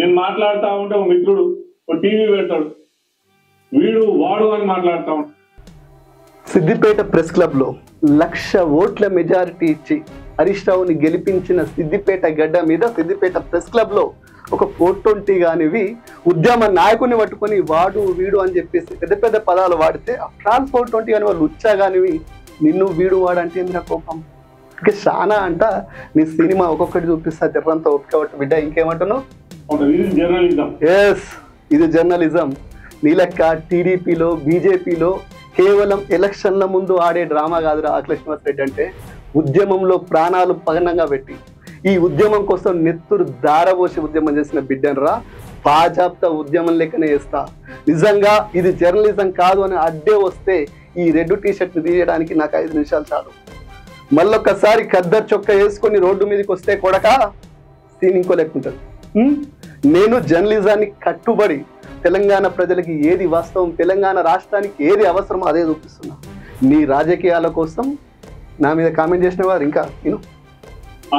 నేను మాట్లాడతా ఉంటా మిత్రుడు టీవీ పెడతాడు వీడు వాడు అని మాట్లాడతా ఉంటా। సిద్దిపేట ప్రెస్ క్లబ్ లో 100 ఓట్ల మెజారిటీ ఇచ్చి హరీష్ రావుని గెలిపించిన సిద్దిపేట గడ్డ మీద సిద్దిపేట ప్రెస్ క్లబ్ లో ఒక 420 కానివి ఉద్యమ నాయకుని పట్టుకొని వాడు వీడు అని చెప్పేసి పెద్ద పెద్ద పదాలు వాడితే ఆ ట్రాన్స్ 420 కాని వాళ్ళు ఉచ్చా కానివి నిన్ను వీడు వాడంటే ఏందిరా కోపం ఇంకా చాలా అంట నీ సినిమా ఒక్కొక్కటి చూపిస్తా తెర్రంతా ఒప్పుకోవట్టు బిడ్డ ఇంకేమంటున్నావు ఇది జర్నలిజం నీ లెక్క టీడీపీలో బీజేపీలో కేవలం ఎలక్షన్ల ముందు ఆడే డ్రామా కాదురా అఖిల శ్రీనివాస్ రెడ్డి అంటే ఉద్యమంలో ప్రాణాలు పగనంగా పెట్టి ఈ ఉద్యమం కోసం నెత్తురు దారబోసి ఉద్యమం చేసిన బిడ్డనరా బాజాప్త ఉద్యమం లెక్కనే చేస్తా నిజంగా ఇది జర్నలిజం కాదు అని అడ్డే వస్తే ఈ రెడ్ టీ షర్ట్ తీయడానికి నాకు 5 నిమిషాలు చాలు మళ్ళొక్కసారి కద్దరు చొక్క వేసుకొని రోడ్డు మీదకి వస్తే కొడక సీన్ ఇంకో లెక్కుంటుంది। నేను జర్నలిజాన్ని కట్టుబడి తెలంగాణ ప్రజలకి ఏది వాస్తవం తెలంగాణ రాష్ట్రానికి ఏది అవసరమో అదే చూపిస్తున్నా నీ రాజకీయాల కోసం నా మీద కామెంట్ చేసిన వారు ఇంకా నేను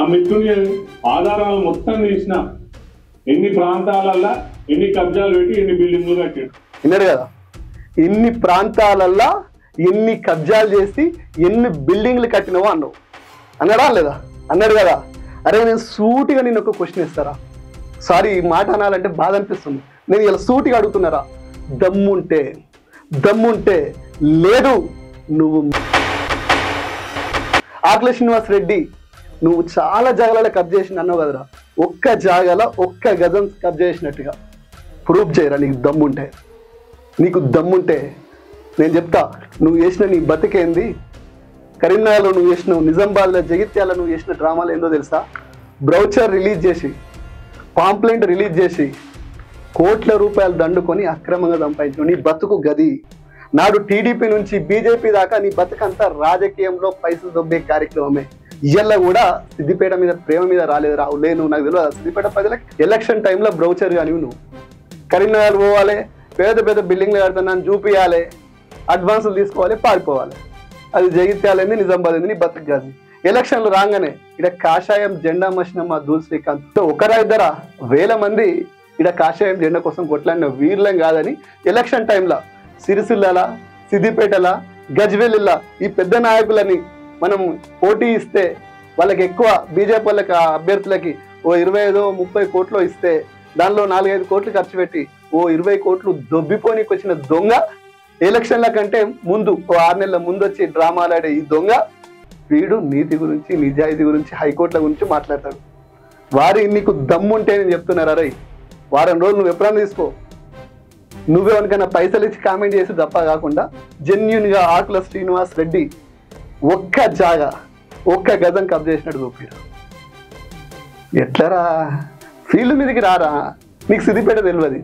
ఆ మిత్రుని ఆధారాలు మొత్తం తీసిన ఎన్ని ప్రాంతాలల్లో ఎన్ని కబ్జాలు పెట్టి ఎన్ని బిల్డింగ్లు కట్టాడు విన్నారు కదా ఎన్ని ప్రాంతాలల్లో ఎన్ని కబ్జాలు చేసి ఎన్ని బిల్డింగ్లు కట్టినవో అన్నావు అన్నాడా లేదా అన్నాడు కదా అరే నేను సూటిగా నేను ఒక క్వశ్చన్ ఇస్తారా సారీ ఈ మాట అనాలంటే బాధ అనిపిస్తుంది నేను ఇలా సూటిగా అడుగుతున్నారా దమ్ముంటే లేదు నువ్వు ఆకుల శ్రీనివాస్ రెడ్డి నువ్వు చాలా జాగాల కబ్జా చేసిన అన్నావు కదరా ఒక్క జాగాల ఒక్క గజం కబ్జా చేసినట్టుగా ప్రూఫ్ చేయరా నీకు దమ్ముంటే నేను చెప్తా నువ్వు చేసిన నీ బతికేంది కరీంనగర్లో నువ్వు చేసినావు నిజామాబాద్లో జగిత్యాల నువ్వు చేసిన డ్రామాలు ఏందో తెలుసా బ్రౌచర్ రిలీజ్ చేసి పాంప్లెంట్ రిలీజ్ చేసి కోట్ల రూపాయలు దండుకొని అక్రమంగా సంపాదించు నీ బతుకు గది నాడు టీడీపీ నుంచి బీజేపీ దాకా నీ బతుకంతా రాజకీయంలో పైసలు దొబ్బే కార్యక్రమమే ఇయ్యల్లో కూడా సిద్దిపేట మీద ప్రేమ మీద రాలేదు రావులే నువ్వు నాకు తెలియదు సిద్దిపేట ప్రజలకు ఎలక్షన్ టైంలో బ్రౌచర్ కానీ నువ్వు కరీంనగర్ పోవాలి పేద పేద బిల్డింగ్లు కడుతున్నాను చూపించాలి అడ్వాన్సులు తీసుకోవాలి పారిపోవాలి అది జగిత్యాలైంది నిజామాబాద్ అయింది నీ బతుకు గది ఎలక్షన్లు రాగానే ఇక్కడ కాషాయం జెండా మసిన మా దూల్ శ్రీకాంత్ ఒకరా ఇద్దరా 1000 మంది ఇక్కడ కాషాయం జెండా కోసం కొట్లాడిన వీర్లం కాదని ఎలక్షన్ టైంలో సిరిసిల్లలా సిద్దిపేటలా గజ్వేలిలా ఈ పెద్ద నాయకులని మనం పోటీ ఇస్తే వాళ్ళకి ఎక్కువ బీజేపీ వాళ్ళకి అభ్యర్థులకి ఓ 25-30 కోట్లు ఇస్తే దానిలో 4-5 కోట్లు ఖర్చు పెట్టి ఓ 20 కోట్లు దొబ్బిపోనికి వచ్చిన దొంగ ఎలక్షన్ల కంటే ముందు ఓ 6 నెలల ముందు వచ్చి డ్రామాలు ఆడే ఈ దొంగ వీడు నీతి గురించి నిజాయితీ గురించి హైకోర్టుల గురించి మాట్లాడతాడు వారి నీకు దమ్ముంటే నేను చెప్తున్నారు అరే 1 వారం రోజులు నువ్వు ఎప్పుడైనా తీసుకో నువ్వేమనికైనా పైసలు ఇచ్చి కామెంట్ చేసి తప్ప కాకుండా జెన్యున్గా ఆకుల శ్రీనివాస్ రెడ్డి ఒక్క జాగా ఒక్క గజం కబ్జా చేసినట్టు చూపిరు ఎట్లరా ఫీల్డ్ మీదకి రారా నీకు సిద్దిపేట తెలియదు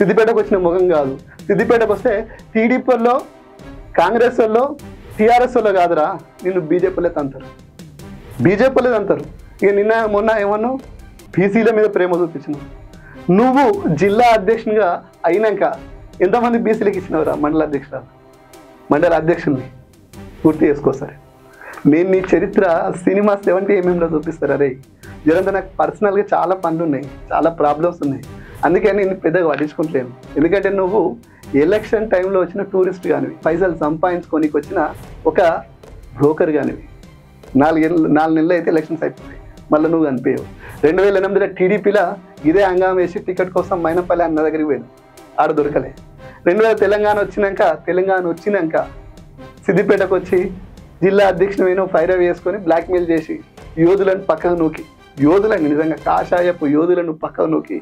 సిద్దిపేటకు వచ్చిన ముఖం కాదు సిద్దిపేటకు వస్తే టీడీపీలో కాంగ్రెస్ వాళ్ళలో టీఆర్ఎస్ వాళ్ళో కాదురా నిన్ను బీజేపీలే తంతారు ఇక నిన్న మొన్న ఏమన్నావు బీసీల మీద ప్రేమ చూపించినావు నువ్వు జిల్లా అధ్యక్షునిగా అయినాక ఎంతమంది బీసీలకు ఇచ్చినవరా మండల అధ్యక్షుల్ని గుర్తు చేసుకోసారి నేను నీ చరిత్ర సినిమా 70mm చూపిస్తారా రే జరంత నాకు పర్సనల్గా చాలా పనులు ఉన్నాయి చాలా ప్రాబ్లమ్స్ ఉన్నాయి అందుకే నేను పెద్దగా పట్టించుకుంటలేను ఎందుకంటే నువ్వు ఎలక్షన్ టైంలో వచ్చిన టూరిస్ట్ కానివి పైసలు సంపాదించుకోనికి వచ్చిన ఒక బ్రోకర్ కానివి 4 నెలలు అయితే ఎలక్షన్స్ అయిపోతాయి మళ్ళీ నువ్వు కనిపించవు 2008లో టీడీపీలో ఇదే అంగం వేసి టికెట్ కోసం మైనపల్లి అన్న దగ్గరికి పోయాను ఆడ దొరకలే 2000 తెలంగాణ వచ్చినాక సిద్దిపేటకు వచ్చి జిల్లా అధ్యక్షుని నేను ఫైర్ వేసుకొని బ్లాక్మెయిల్ చేసి యోధులను పక్కకు నూకి యోధులను నిజంగా కాషాయపు యోధులను పక్కకు నూకి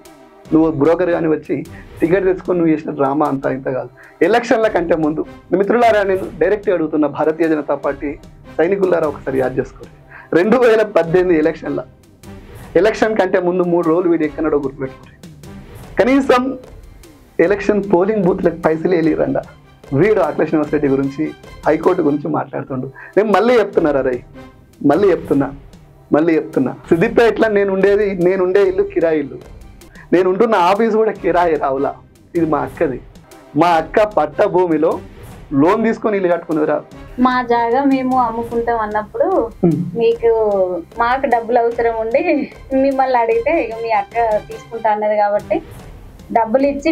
నువ్వు బ్రోకర్ కానీ వచ్చి టికెట్ తెచ్చుకొని నువ్వు చేసిన డ్రామా అంతా ఇంత కాదు ఎలక్షన్ల కంటే ముందు మిత్రులారా నేను డైరెక్ట్గా అడుగుతున్న భారతీయ జనతా పార్టీ సైనికులారా ఒకసారి యాద్ చేసుకోండి 2018 ఎలక్షన్ కంటే ముందు 3 రోజులు వీడు ఎక్కడో గుర్తుపెట్టుకోండి కనీసం ఎలక్షన్ పోలింగ్ బూత్లకు పైసలు వేయలేరండా వీడు ఆకుల శ్రీనివాస్ రెడ్డి గురించి హైకోర్టు గురించి మాట్లాడుతుండు నేను మళ్ళీ చెప్తున్నా సిద్దిపేటలో నేనుండే ఇల్లు కిరాయి ఇల్లు నేను ఉంటున్న ఆఫీస్ కూడా కిరాయి రావులా ఇది మా అక్కది మా అక్క పట్ట భూమిలో లోన్ తీసుకొని ఇల్లు కట్టుకున్నదిరా మా జాగా మేము అమ్ముకుంటాం అన్నప్పుడు మీకు మాకు డబ్బులు అవసరం ఉండి మిమ్మల్ని అడిగితే మీ అక్క తీసుకుంటా అన్నది కాబట్టి డబ్బులు ఇచ్చి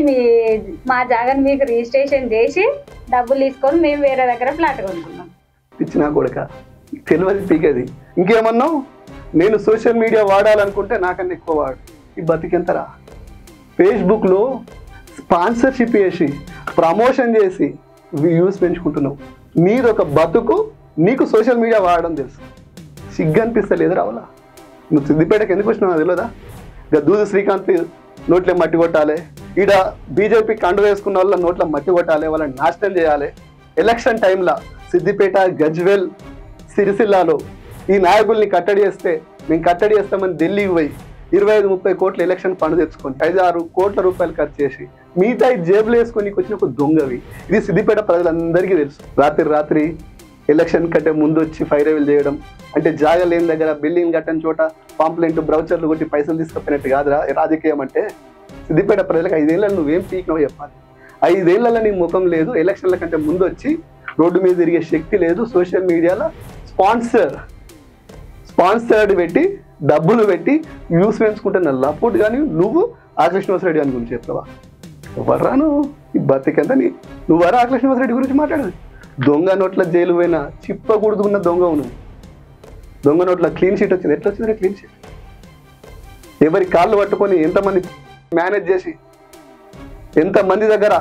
మా జాగాని మీకు రిజిస్ట్రేషన్ చేసి డబ్బులు తీసుకొని మేము వేరే దగ్గర ఫ్లాట్ కొనుక్కున్నాం. పిచ్చినా కొడక తెలియదు పీకేది ఇంకేమన్నావు నేను సోషల్ మీడియా వాడాలనుకుంటే నాకన్నా ఎక్కువ వాడు ఈ బతికెంతరా ఫేస్బుక్లో స్పాన్సర్షిప్ చేసి ప్రమోషన్ చేసి వ్యూస్ పెంచుకుంటున్నావు నీదొక బతుకు నీకు సోషల్ మీడియా వాడడం తెలుసు సిగ్గు అనిపిస్తలేదు రావాలా నువ్వు సిద్దిపేటకి ఎందుకు వచ్చినావు తెలియదా ఇక దూది శ్రీకాంత్ నోట్లో మట్టి కొట్టాలి ఈడ బీజేపీ కండు వేసుకున్న వాళ్ళ నోట్లో మట్టి కొట్టాలి వాళ్ళని నాశనం చేయాలి ఎలక్షన్ టైంలో సిద్దిపేట గజ్వేల్ సిరిసిల్లాలో ఈ నాయకుల్ని కట్టడి చేస్తే మేము కట్టడి చేస్తామని ఢిల్లీకి పోయి 25-30 కోట్ల ఎలక్షన్ ఫండ్ తెచ్చుకొని 5-6 కోట్ల రూపాయలు ఖర్చు చేసి మిగతా జేబులు వేసుకొని వచ్చిన ఒక దొంగవి ఇది సిద్దిపేట ప్రజలందరికీ తెలుసు రాత్రి ఎలక్షన్ కంటే ముందు వచ్చి ఫైర్ అవెల్ చేయడం అంటే జాగా లేని దగ్గర బిల్డింగ్ కట్టని చోట పాంప్లెంట్ బ్రౌచర్లు కొట్టి పైసలు తీసుకుపోయినట్టు కాదురా రాజకీయం అంటే సిద్దిపేట ప్రజలకు 5 ఏళ్ళ నువ్వేం పీకినవో చెప్పాలి 5 ఏళ్ళ నీ ముఖం లేదు ఎలక్షన్ల కంటే ముందు వచ్చి రోడ్డు మీద తిరిగే శక్తి లేదు సోషల్ మీడియాలో స్పాన్సర్డ్ పెట్టి డబ్బులు పెట్టి న్యూస్ వేయించుకుంటున్న లప్పుడు కానీ నువ్వు ఆకృష్ణవసరెడ్డి అని గురించి చెప్తావా ఎవర్రా నువ్వు ఈ బతికంతని నువ్వరా ఆకృష్ణవసరెడ్డి గురించి మాట్లాడదు దొంగ నోట్ల జైలు పోయినా చిప్పకూడుకున్న దొంగవు నువ్వు దొంగ నోట్ల క్లీన్ షీట్ వచ్చింది ఎట్లా వచ్చిందిరా క్లీన్ షీట్ ఎవరి కాళ్ళు పట్టుకొని ఎంతమంది మేనేజ్ చేసి ఎంతమంది దగ్గర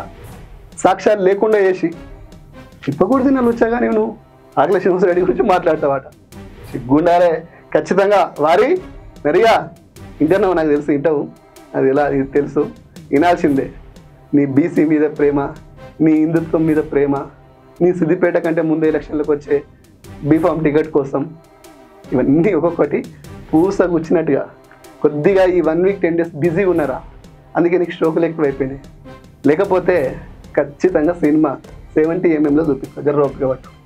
సాక్ష్యాలు లేకుండా చేసి చిప్పకూడు తిన్నాను వచ్చాగా నేను ఆకృష్ణవసరెడ్డి గురించి మాట్లాడతావాట సిగ్గుండారే ఖచ్చితంగా వారి మరిగా ఇంటర్నవు నాకు తెలుసు ఇంటవు అది ఎలా తెలుసు వినాల్సిందే నీ బీసీ మీద ప్రేమ నీ హిందుత్వం మీద ప్రేమ నీ సిద్దిపేట కంటే ముందే ఎలక్షన్లకు వచ్చే బీఫామ్ టికెట్ కోసం ఇవన్నీ ఒక్కొక్కటి పూసకు వచ్చినట్టుగా కొద్దిగా ఈ 1 వీక్ 10 డేస్ బిజీగా ఉన్నారా అందుకే నీకు స్ట్రోకులు ఎక్కువైపోయినాయి లేకపోతే ఖచ్చితంగా సినిమా 70 mm చూపిస్తా జర్రోపిగా పట్టు